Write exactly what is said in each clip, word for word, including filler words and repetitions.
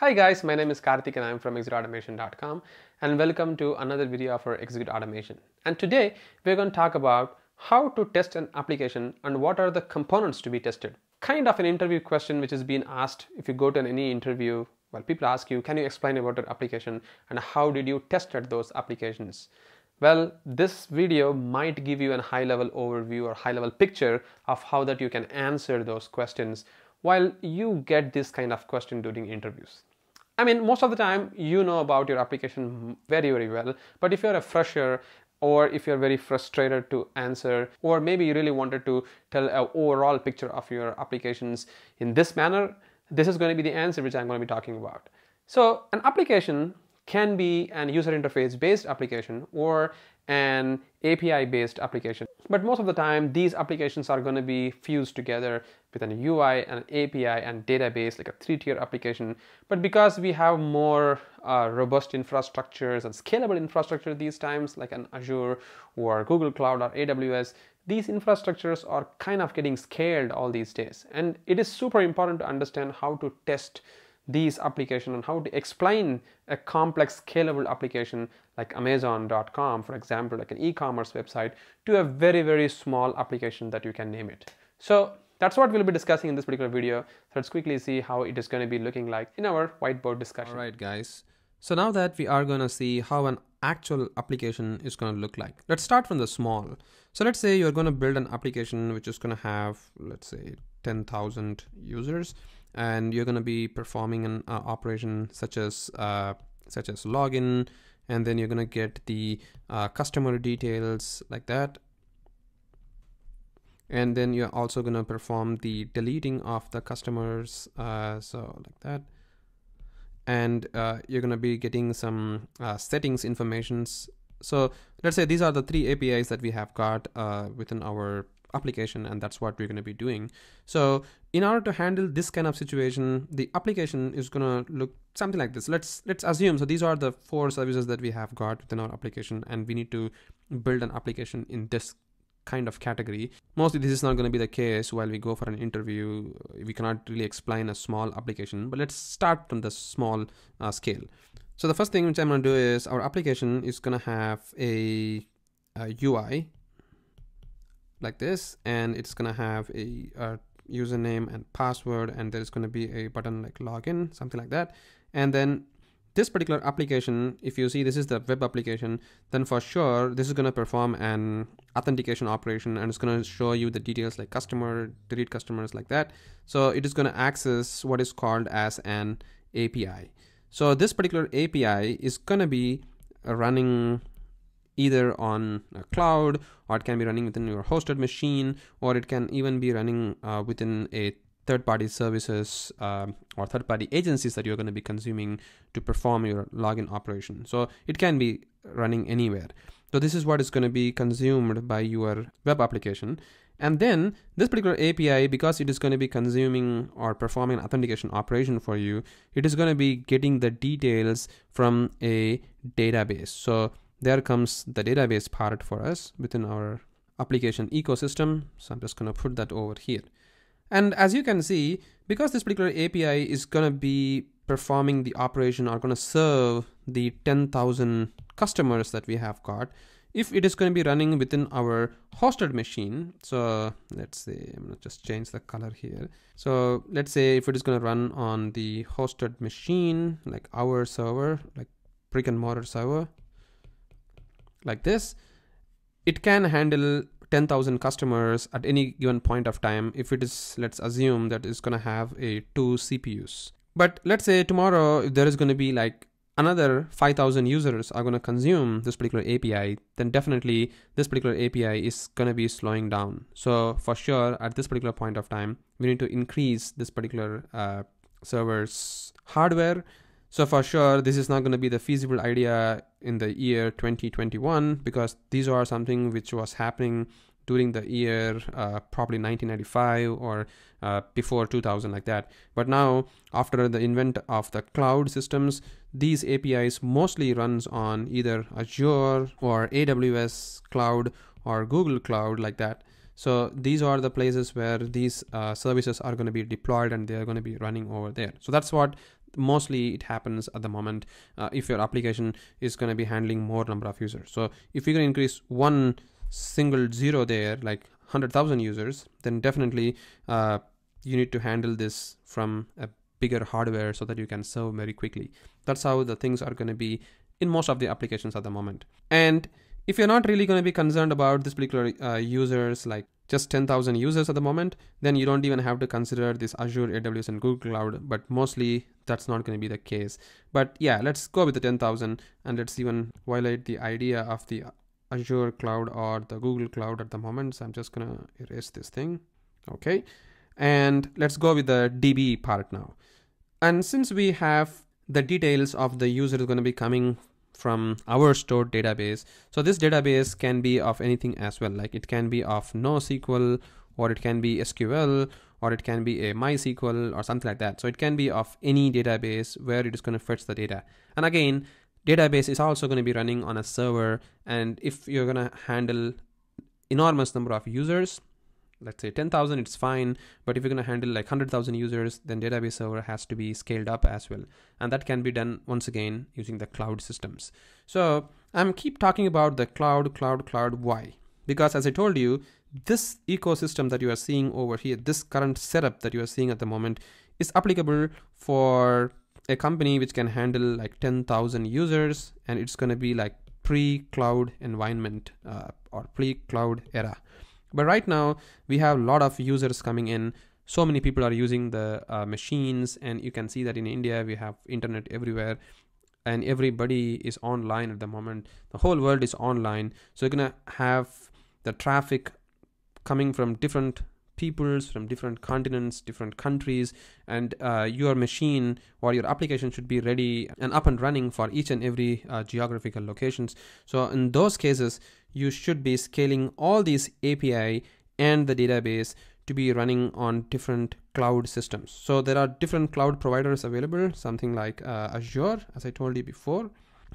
Hi guys, my name is Karthik and I'm from Execute Automation dot com and welcome to another video for Execute Automation. And today we're going to talk about how to test an application and what are the components to be tested. Kind of an interview question which is being asked if you go to any interview, well, people ask you, can you explain about your application and how did you test at those applications? Well, this video might give you a high-level overview or high-level picture of how that you can answer those questions while you get this kind of question during interviews. I mean, most of the time you know about your application very, very well, but if you're a fresher or if you're very frustrated to answer, or maybe you really wanted to tell an overall picture of your applications in this manner, this is going to be the answer which I'm going to be talking about. So an application can be an user interface based application or an A P I based application. But most of the time, these applications are going to be fused together with an U I, an A P I, and database, like a three-tier application. But because we have more uh, robust infrastructures and scalable infrastructure these times, like an Azure or Google Cloud or A W S, these infrastructures are kind of getting scaled all these days. And it is super important to understand how to test these applications and how to explain a complex scalable application like Amazon dot com, for example, like an e-commerce website, to a very, very small application that you can name it. So that's what we'll be discussing in this particular video. Let's quickly see how it is going to be looking like in our whiteboard discussion. All right, guys. So now that we are going to see how an actual application is going to look like, let's start from the small. So let's say you're going to build an application which is going to have, let's say, ten thousand users. And you're going to be performing an uh, operation such as uh, such as login, and then you're going to get the uh, customer details like that. And then you're also going to perform the deleting of the customers, uh, so like that. And uh, you're going to be getting some uh, settings informations. So let's say these are the three A P Is that we have got uh, within our application, and that's what we're going to be doing. So in order to handle this kind of situation, the application is going to look something like this. Let's let's assume, so these are the four services that we have got within our application, and we need to build an application in this kind of category. Mostly this is not going to be the case. While we go for an interview, we cannot really explain a small application, but let's start from the small uh, scale. So the first thing which I'm going to do is our application is going to have a, a U I like this, and it's going to have a, a username and password, and there's going to be a button like login, something like that. And then this particular application, if you see this is the web application, then for sure this is going to perform an authentication operation, and it's going to show you the details like customer, delete customers, like that. So it is going to access what is called as an A P I. So this particular A P I is going to be running either on a cloud, or it can be running within your hosted machine, or it can even be running uh, within a third-party services um, or third-party agencies that you're going to be consuming to perform your login operation. So it can be running anywhere. So this is what is going to be consumed by your web application. And then this particular A P I, because it is going to be consuming or performing an authentication operation for you, it is going to be getting the details from a database. So there comes the database part for us within our application ecosystem. So I'm just going to put that over here. And as you can see, because this particular A P I is going to be performing the operation or going to serve the ten thousand customers that we have got, if it is going to be running within our hosted machine, so let's say, I'm going to just change the color here. So let's say if it is going to run on the hosted machine, like our server, like brick and mortar server, like this, it can handle ten thousand customers at any given point of time if it is, let's assume that it's going to have a two C P Us. But let's say tomorrow if there is going to be like another five thousand users are going to consume this particular A P I, then definitely this particular A P I is going to be slowing down. So for sure, at this particular point of time, we need to increase this particular uh, server's hardware. So for sure, this is not going to be the feasible idea in the year twenty twenty-one, because these are something which was happening during the year uh, probably nineteen ninety-five or uh, before two thousand, like that. But now, after the invent of the cloud systems, these A P Is mostly runs on either Azure or A W S Cloud or Google Cloud, like that. So these are the places where these uh, services are going to be deployed, and they are going to be running over there. So that's what mostly it happens at the moment uh, if your application is going to be handling more number of users. So if you're going to increase one single zero there, like one hundred thousand users, then definitely uh, you need to handle this from a bigger hardware so that you can serve very quickly. That's how the things are going to be in most of the applications at the moment. And if you're not really going to be concerned about this particular uh, users, like just ten thousand users at the moment, then you don't even have to consider this Azure, A W S, and Google Cloud, but mostly that's not going to be the case. But yeah, let's go with the ten thousand and let's even violate the idea of the Azure Cloud or the Google Cloud at the moment. So I'm just going to erase this thing. Okay. And let's go with the D B part now. And since we have the details of the user is going to be coming from our stored database, so this database can be of anything as well. Like it can be of NoSQL, or it can be S Q L, or it can be a MySQL or something like that. So it can be of any database where it is going to fetch the data. And again, database is also going to be running on a server. And if you're going to handle enormous number of users, let's say ten thousand, it's fine. But if you're going to handle like one hundred thousand users, then database server has to be scaled up as well. And that can be done once again using the cloud systems. So I'm keep talking about the cloud, cloud, cloud. Why? Because as I told you, this ecosystem that you are seeing over here, this current setup that you are seeing at the moment is applicable for a company which can handle like ten thousand users. And it's going to be like pre-cloud environment uh, or pre-cloud era. But right now we have a lot of users coming in. So many people are using the uh, machines, and you can see that in India we have internet everywhere and everybody is online at the moment. The whole world is online. So you're going to have the traffic coming from different peoples, from different continents, different countries, and uh, your machine or your application should be ready and up and running for each and every uh, geographical locations. So in those cases, you should be scaling all these A P I and the database to be running on different cloud systems. So there are different cloud providers available, something like uh, Azure, as I told you before,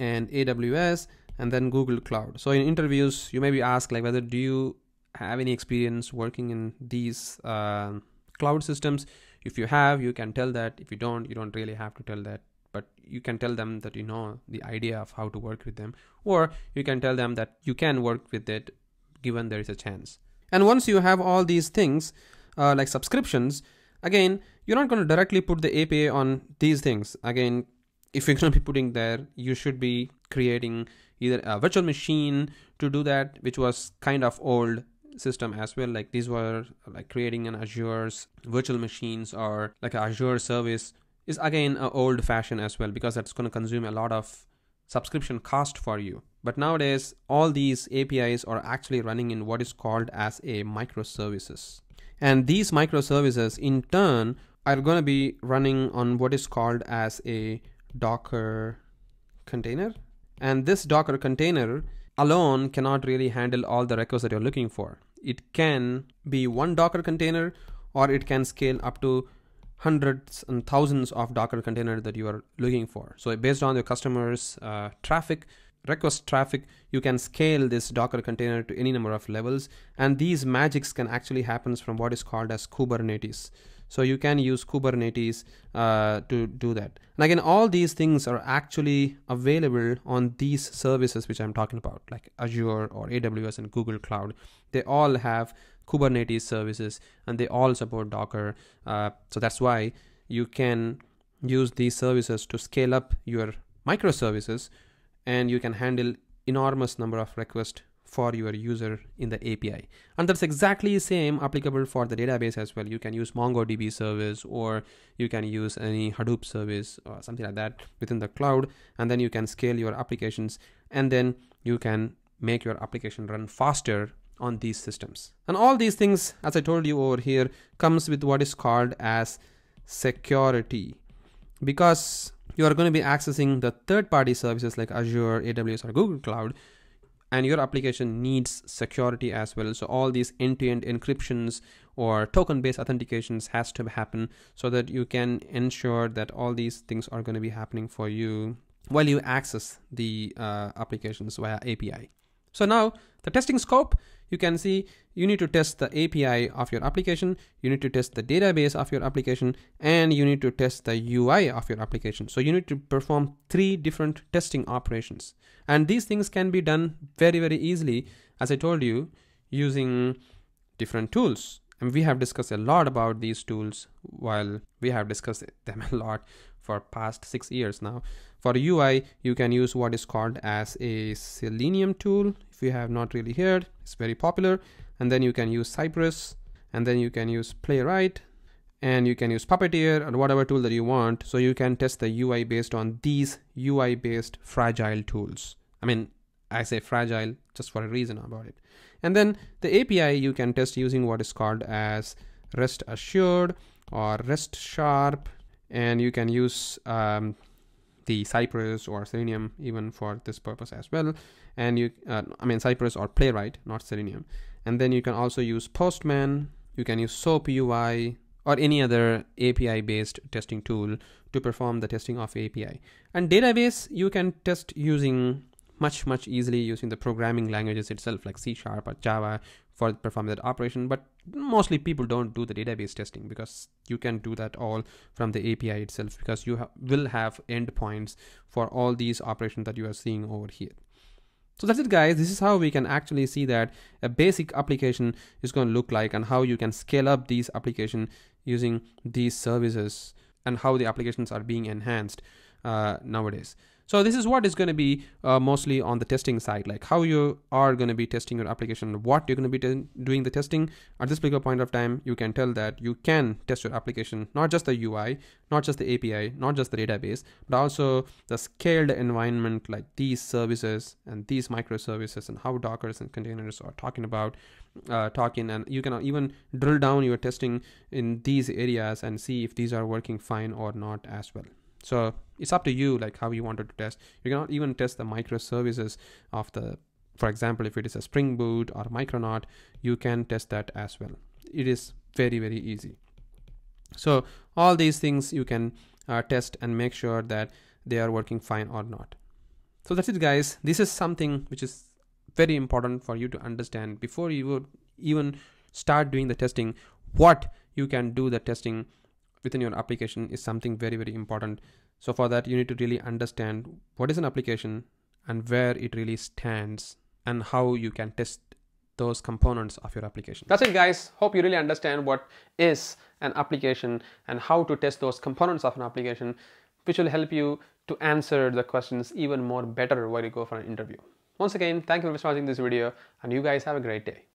and A W S, and then Google Cloud. So in interviews, you may be asked like whether do you have any experience working in these uh, cloud systems. If you have, you can tell that. If you don't, you don't really have to tell that, but you can tell them that you know the idea of how to work with them, or you can tell them that you can work with it given there is a chance. And once you have all these things uh, like subscriptions, again, you're not going to directly put the A P I on these things. Again, if you're going to be putting there, you should be creating either a virtual machine to do that, which was kind of old system as well. Like these were like creating an Azure's virtual machines or like an Azure service is again an old fashion as well, because that's going to consume a lot of subscription cost for you. But nowadays all these A P Is are actually running in what is called as a microservices, and these microservices in turn are going to be running on what is called as a Docker container. And this Docker container alone cannot really handle all the records that you're looking for. It can be one Docker container, or it can scale up to hundreds and thousands of Docker containers that you are looking for. So based on your customers' uh, traffic, request traffic, you can scale this Docker container to any number of levels. And these magics can actually happen from what is called as Kubernetes. So you can use Kubernetes uh, to do that. And again, all these things are actually available on these services which I'm talking about, like Azure or A W S and Google Cloud. They all have Kubernetes services and they all support Docker. Uh, so that's why you can use these services to scale up your microservices, and you can handle enormous number of requests for your user in the A P I. And that's exactly same applicable for the database as well. You can use MongoDB service, or you can use any Hadoop service or something like that within the cloud. And then you can scale your applications, and then you can make your application run faster on these systems. And all these things, as I told you over here, comes with what is called as security, because you are going to be accessing the third-party services like Azure, A W S, or Google Cloud. And your application needs security as well. So all these end-to-end encryptions or token-based authentications has to happen so that you can ensure that all these things are going to be happening for you while you access the uh, applications via A P I. So now the testing scope, you can see you need to test the A P I of your application, you need to test the database of your application, and you need to test the U I of your application. So you need to perform three different testing operations. And these things can be done very, very easily, as I told you, using different tools. And we have discussed a lot about these tools while we have discussed them a lot for past six years now. For U I, you can use what is called as a Selenium tool. If you have not really heard, it's very popular. And then you can use Cypress, and then you can use Playwright, and you can use Puppeteer or whatever tool that you want. So you can test the U I based on these U I based fragile tools. I mean, I say fragile just for a reason about it. And then the A P I you can test using what is called as REST Assured or REST Sharp, and you can use um, the Cypress or Selenium even for this purpose as well. And you, uh, I mean Cypress or Playwright, not Selenium. And then you can also use Postman, you can use SOAP U I or any other A P I based testing tool to perform the testing of A P I. And database, you can test using much, much easily using the programming languages itself, like C Sharp or Java for perform that operation. But mostly people don't do the database testing because you can do that all from the A P I itself, because you ha will have endpoints for all these operations that you are seeing over here. So that's it, guys. This is how we can actually see that a basic application is going to look like, and how you can scale up these application using these services, and how the applications are being enhanced uh, nowadays. So this is what is going to be uh, mostly on the testing side, like how you are going to be testing your application, what you're going to be doing the testing. At this particular point of time, you can tell that you can test your application, not just the U I, not just the A P I, not just the database, but also the scaled environment, like these services and these microservices, and how Dockers and containers are talking about uh, talking. And you can even drill down your testing in these areas and see if these are working fine or not as well. So it's up to you, like how you wanted to test. You cannot even test the microservices of the, for example, if it is a Spring Boot or Micronaut, you can test that as well. It is very, very easy. So all these things you can uh, test and make sure that they are working fine or not. So that's it, guys. This is something which is very important for you to understand before you would even start doing the testing. What you can do the testing within your application is something very, very important. So for that, you need to really understand what is an application and where it really stands and how you can test those components of your application. That's it, guys. Hope you really understand what is an application and how to test those components of an application, which will help you to answer the questions even more better while you go for an interview. Once again, thank you for watching this video, and you guys have a great day.